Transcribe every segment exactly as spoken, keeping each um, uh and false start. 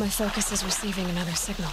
My focus is receiving another signal.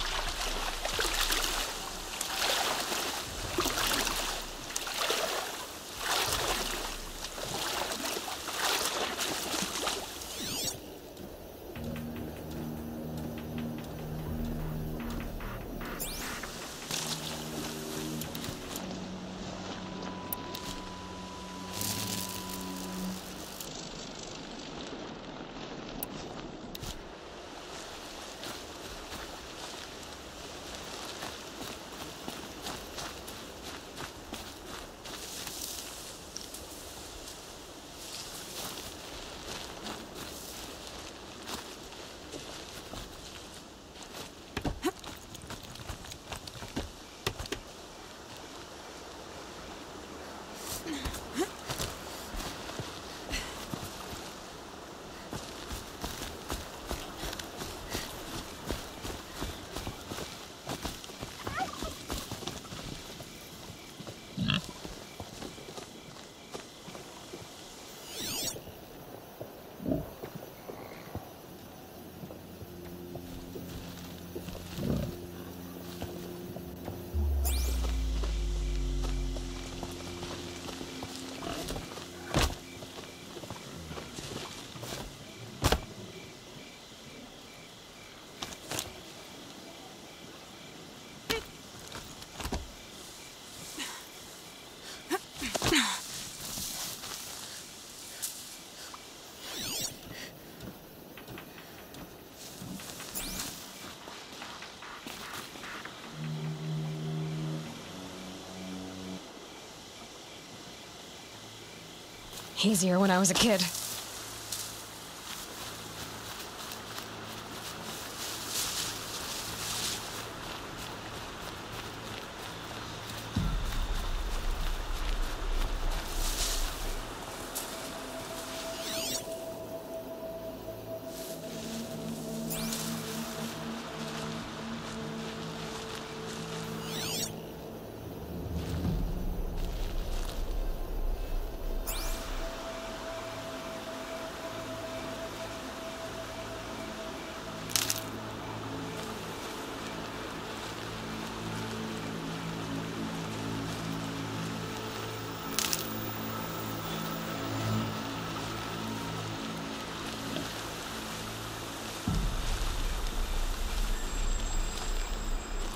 Easier when I was a kid.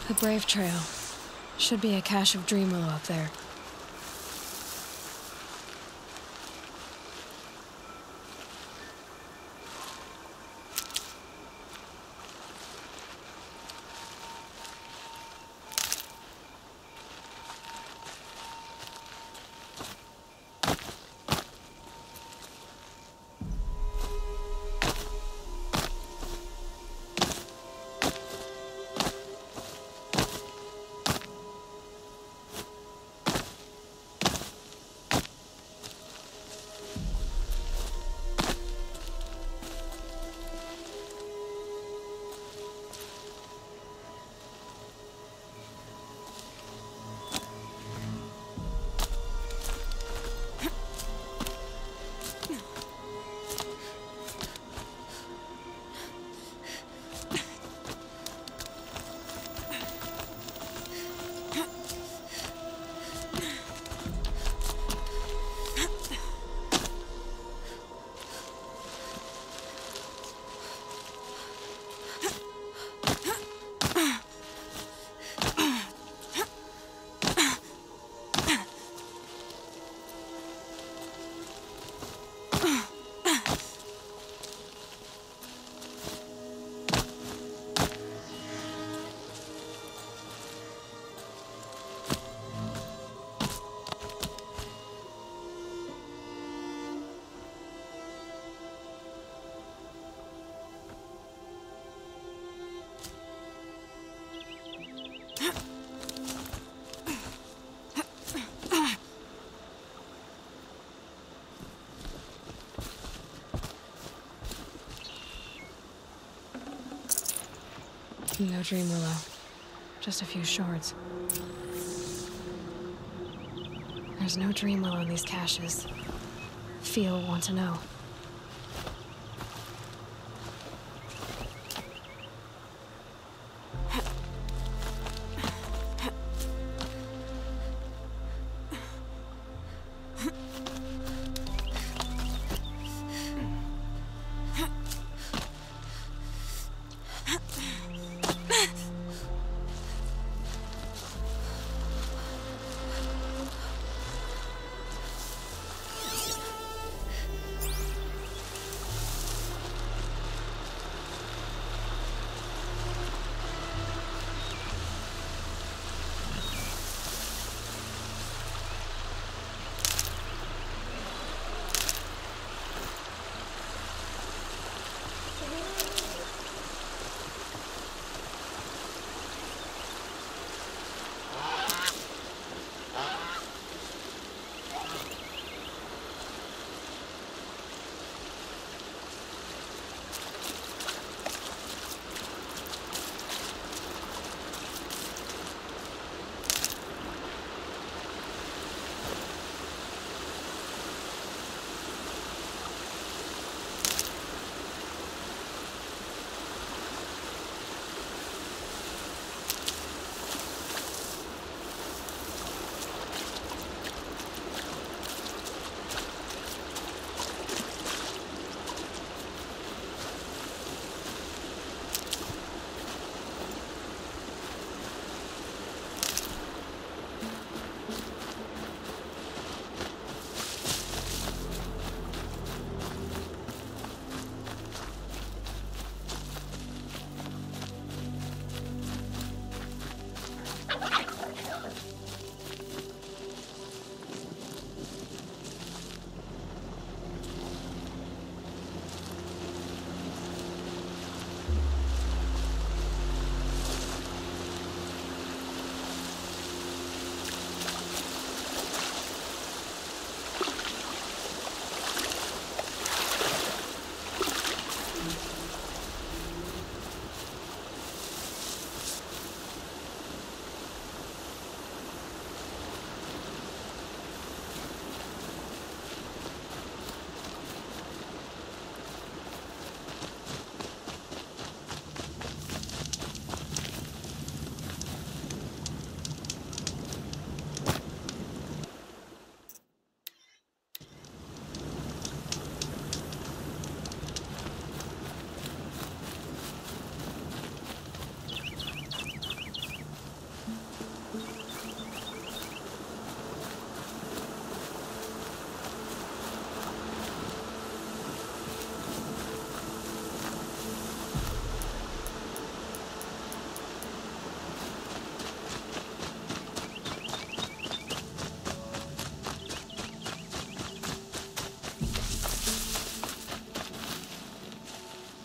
The Brave Trail. Should be a cache of Dreamwillow up there. No Dreamwillow, just a few shards. There's no Dreamwillow in these caches. Feel want to know.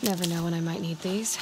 Never know when I might need these.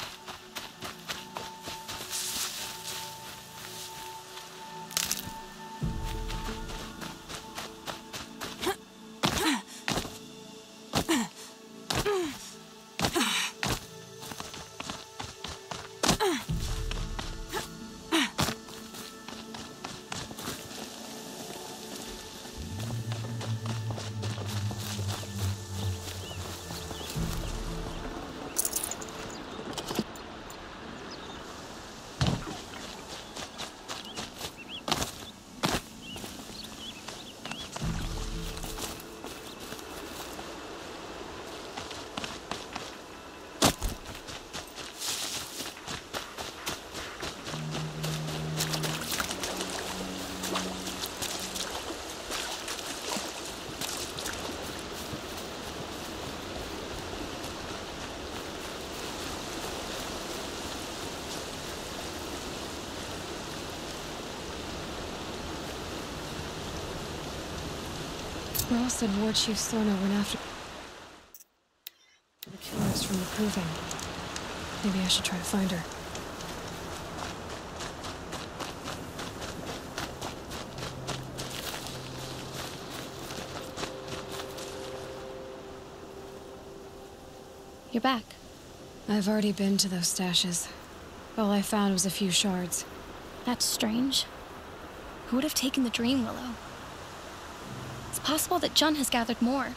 Ross said Warchief Sorna went after the killers from improving. Maybe I should try to find her. You're back. I've already been to those stashes. All I found was a few shards. That's strange. Who would have taken the Dreamwillow? It's possible that Jun has gathered more.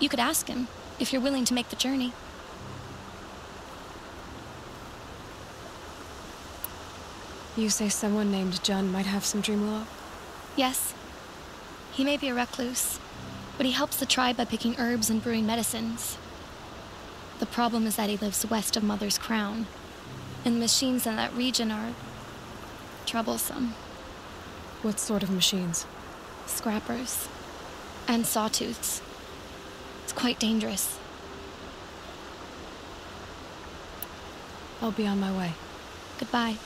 You could ask him, if you're willing to make the journey. You say someone named Jun might have some Dreamwillow? Yes. He may be a recluse, but he helps the tribe by picking herbs and brewing medicines. The problem is that he lives west of Mother's Crown, and the machines in that region are troublesome. What sort of machines? Scrappers. And sawtooths. It's quite dangerous. I'll be on my way. Goodbye.